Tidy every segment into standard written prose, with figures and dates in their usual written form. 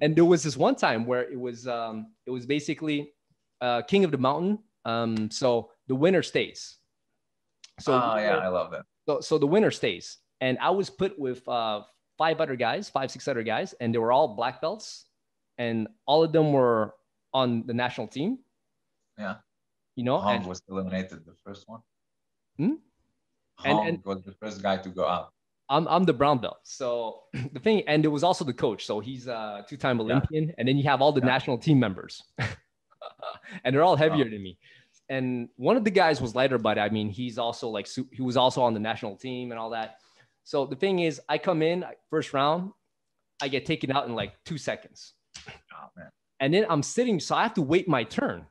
And there was this one time where it was basically King of the Mountain. So the winner stays. So I love that. So the winner stays, and I was put with five, six other guys, and they were all black belts, and all of them were on the national team. Yeah, you know, Hong was eliminated the first one. Hong was the first guy to go out. I'm the brown belt. So the thing, and there was also the coach. So he's a two-time Olympian. Yeah. And then you have all the national team members and they're all heavier than me. And one of the guys was lighter, but I mean, he's also like, he was also on the national team and all that. So the thing is, I come in first round, I get taken out in like 2 seconds. Oh, man. And then I'm sitting, so I have to wait my turn.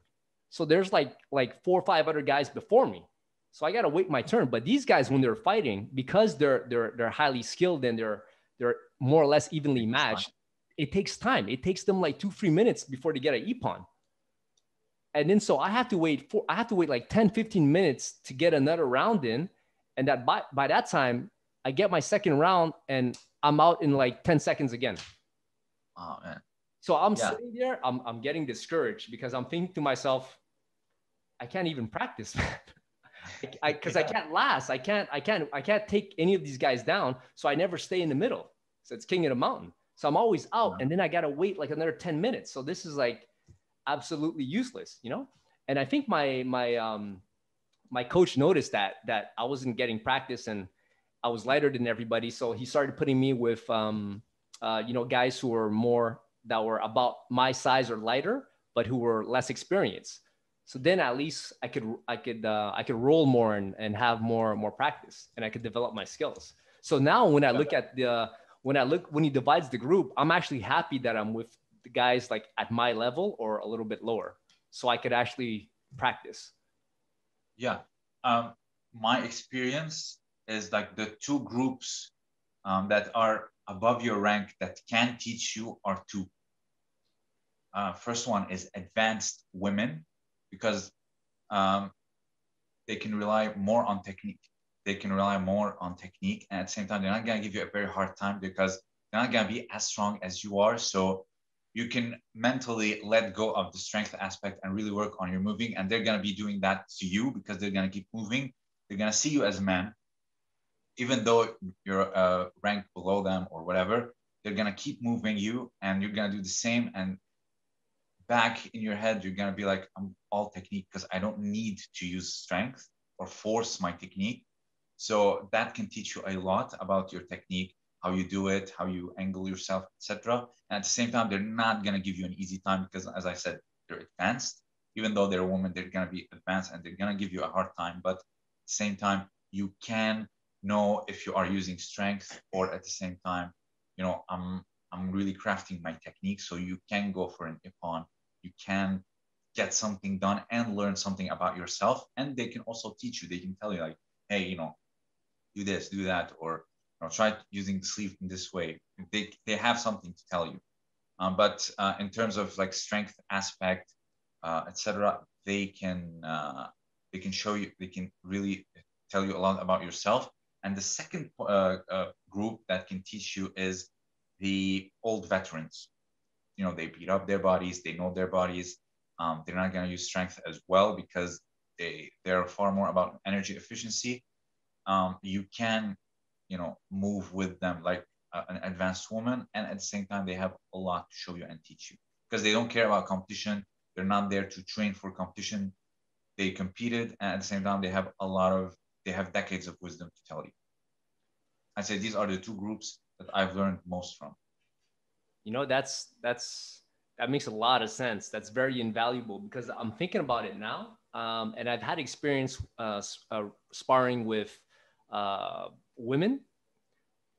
So there's like 4 or 5 other guys before me. So I got to wait my turn. But these guys, when they're fighting, because they're highly skilled and they're more or less evenly matched, it takes time. It takes them like 2-3 minutes before they get an ippon. And then so I have to wait like 10-15 minutes to get another round in. And that by that time, I get my second round and I'm out in like 10 seconds again. Oh, man. So I'm sitting there, I'm getting discouraged because I'm thinking to myself, I can't even practice, man. I can't last. I can't take any of these guys down. So I never stay in the middle. So it's King of the Mountain. So I'm always out. And then I got to wait like another 10 minutes. So this is like absolutely useless, you know? And I think my coach noticed that I wasn't getting practice and I was lighter than everybody. So he started putting me with, guys who were that were about my size or lighter, but who were less experienced. So then at least I could roll more and have more practice, and I could develop my skills. So now when I look at when he divides the group, I'm actually happy that I'm with the guys like at my level or a little bit lower, so I could actually practice. Yeah. My experience is like the two groups that are above your rank that can teach you are two. First one is advanced women, because they can rely more on technique. And at the same time, they're not gonna give you a very hard time because they're not gonna be as strong as you are. So you can mentally let go of the strength aspect and really work on your moving. And they're gonna be doing that to you because they're gonna keep moving. They're gonna see you as a man, even though you're ranked below them or whatever, they're gonna keep moving you and you're gonna do the same. And back in your head, you're gonna be like, I'm all technique because I don't need to use strength or force my technique. So that can teach you a lot about your technique, how you do it, how you angle yourself, etc. And at the same time, they're not gonna give you an easy time because, as I said, they're advanced. Even though they're women, they're gonna be advanced and they're gonna give you a hard time. But at the same time, you can know if you are using strength or at the same time, you know, I'm really crafting my technique. So you can go for an ippon. You can get something done and learn something about yourself. And they can also teach you. They can tell you like, hey, you know, do this, do that, or you know, try using the sleeve in this way. They have something to tell you. But in terms of like strength aspect, etc., they can show you. They can really tell you a lot about yourself. And the second group that can teach you is the old veterans. You know, they beat up their bodies, they know their bodies. They're not gonna use strength as well because they're far more about energy efficiency. You can, you know, move with them like an advanced woman, and at the same time, they have a lot to show you and teach you because they don't care about competition. They're not there to train for competition. They competed, and at the same time, they have decades of wisdom to tell you. I'd say these are the two groups that I've learned most from. You know, that makes a lot of sense. That's very invaluable because I'm thinking about it now. And I've had experience sparring with women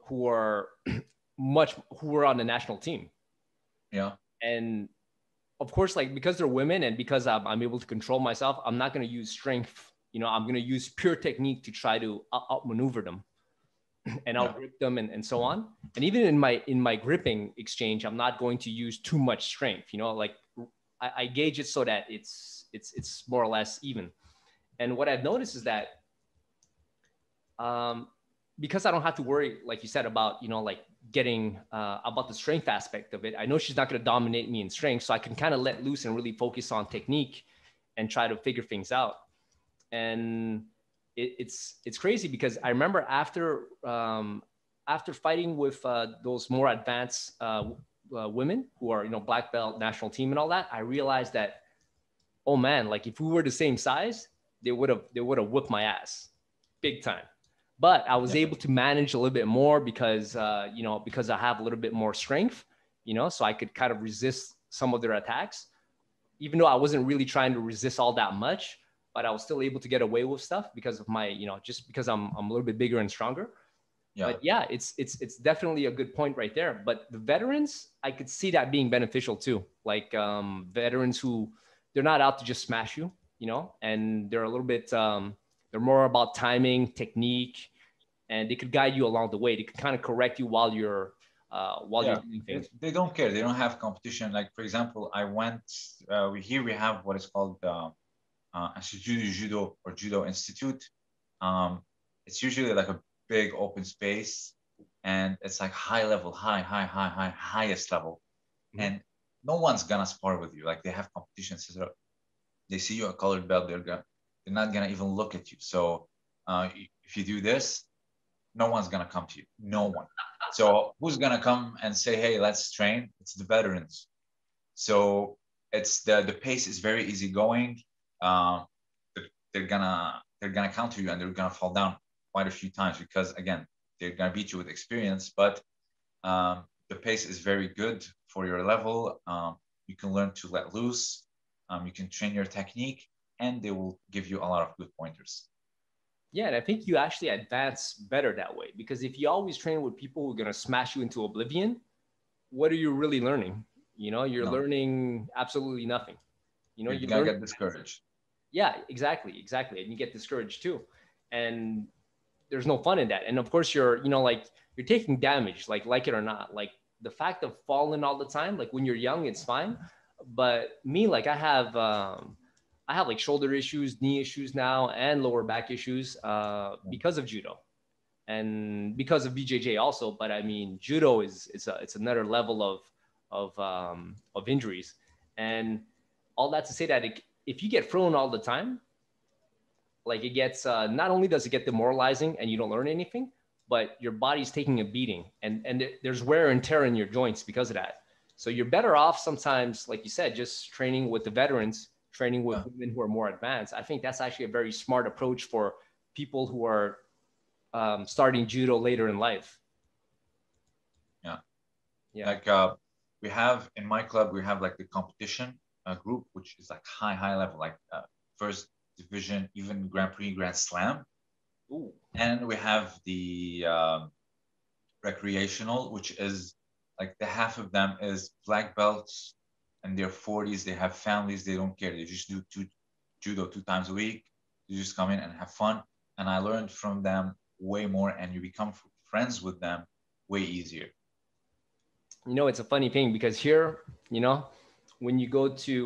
who are on the national team. Yeah. And of course, like, because they're women and because I'm able to control myself, I'm not going to use strength. You know, I'm going to use pure technique to try to outmaneuver them. And I'll grip them and so on. And even in my gripping exchange, I'm not going to use too much strength. You know, like I gauge it so that it's more or less even. And what I've noticed is that because I don't have to worry, like you said, about, you know, like getting about the strength aspect of it. I know she's not going to dominate me in strength, so I can kind of let loose and really focus on technique and try to figure things out. And it's crazy because I remember after after fighting with those more advanced women who are, you know, black belt national team and all that, I realized that, oh man, like if we were the same size, they would have whipped my ass big time. But I was able to manage a little bit more because, you know, because I have a little bit more strength, you know, so I could kind of resist some of their attacks, even though I wasn't really trying to resist all that much, but I was still able to get away with stuff because of my, you know, just because I'm a little bit bigger and stronger. Yeah. But yeah, it's definitely a good point right there. But the veterans, I could see that being beneficial too. Like veterans who, they're not out to just smash you, you know, and they're a little bit, they're more about timing, technique, and they could guide you along the way. They could kind of correct you while you're you're doing things. They don't care. They don't have competition. Like, for example, I went, here we have what is called Institute of Judo or Judo Institute. It's usually like a big open space, and it's like high level, highest level. Mm-hmm. And no one's going to spar with you. Like, they have competitions. So they see you a colored belt, they're not going to even look at you. So if you do this, no one's going to come to you. No one. So who's going to come and say, hey, let's train? It's the veterans. So it's the pace is very easygoing. They're going to counter you, and they're going to fall down quite a few times because, again, they're going to beat you with experience. But the pace is very good for your level. You can learn to let loose. You can train your technique, and they will give you a lot of good pointers. Yeah, and I think you actually advance better that way, because if you always train with people who are going to smash you into oblivion, what are you really learning? You know, you're learning absolutely nothing. You know, you're going to get discouraged. Yeah, exactly. And you get discouraged too. And there's no fun in that. And of course, you're, you know, like you're taking damage, like it or not. Like the fact of falling all the time, like when you're young, it's fine. But me, like I have like shoulder issues, knee issues now, and lower back issues because of judo and because of BJJ also. But I mean, judo it's another level of injuries, and all that to say that if you get thrown all the time, like it gets not only does it get demoralizing and you don't learn anything, but your body's taking a beating, and there's wear and tear in your joints because of that. So you're better off sometimes, like you said, just training with the veterans, training with women who are more advanced. I think that's actually a very smart approach for people who are starting judo later in life. Yeah. Like we have in my club, we have like the competition group, which is like high level, like first division, even Grand Prix, Grand Slam. Ooh. And we have the recreational, which is like the half of them is black belts. In their 40s, they have families, they don't care. They just do judo 2 times a week. They just come in and have fun. And I learned from them way more, and you become friends with them way easier. You know, it's a funny thing because here, you know, when you go to,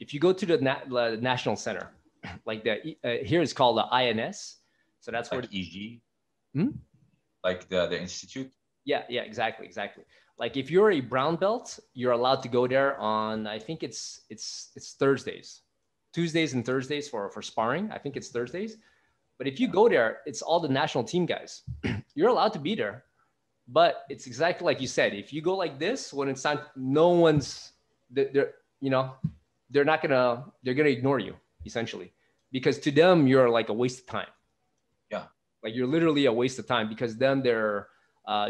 if you go to the National Center, like here it's called the INS. So that's like where EG, like the institute. Yeah, exactly. Like if you're a brown belt, you're allowed to go there on, I think it's Thursdays, Tuesdays and Thursdays for sparring. I think it's Thursdays. But if you go there, it's all the national team guys. You're allowed to be there, but it's exactly like you said. If you go like this, when it's time, no one's there, you know, they're going to ignore you essentially, because to them, you're like a waste of time. Yeah. Like you're literally a waste of time because then they're,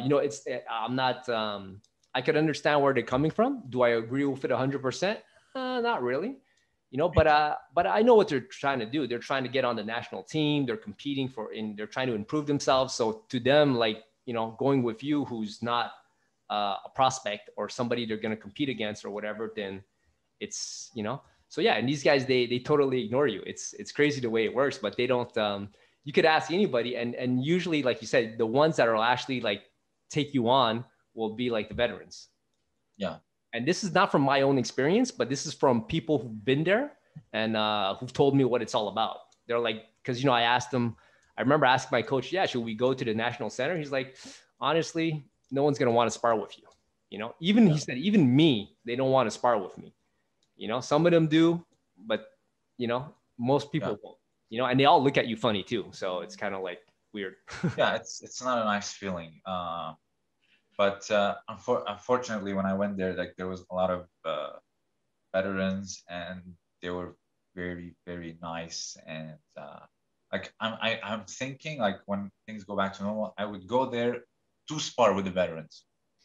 you know, it's, I'm not, I could understand where they're coming from. Do I agree with it 100%? Not really, you know, but I know what they're trying to do. They're trying to get on the national team. They're competing they're trying to improve themselves. So to them, like, you know, going with you, who's not a prospect or somebody they're going to compete against or whatever, then it's, you know, so yeah. And these guys, they totally ignore you. It's crazy the way it works, but they don't, you could ask anybody. And usually, like you said, the ones that are actually like take you on will be like the veterans. Yeah. And this is not from my own experience, but this is from people who've been there and who've told me what it's all about. They're like, because, you know, I asked them, I remember asking my coach, yeah, should we go to the national center? He's like, honestly, no one's going to want to spar with you. You know, even he said, even me, they don't want to spar with me. You know, some of them do, but you know, most people won't, you know, and they all look at you funny too. So it's kind of like weird. Yeah. It's not a nice feeling. But unfortunately, when I went there, like there was a lot of veterans, and they were very, very nice. And like I'm thinking, like when things go back to normal, I would go there to spar with the veterans.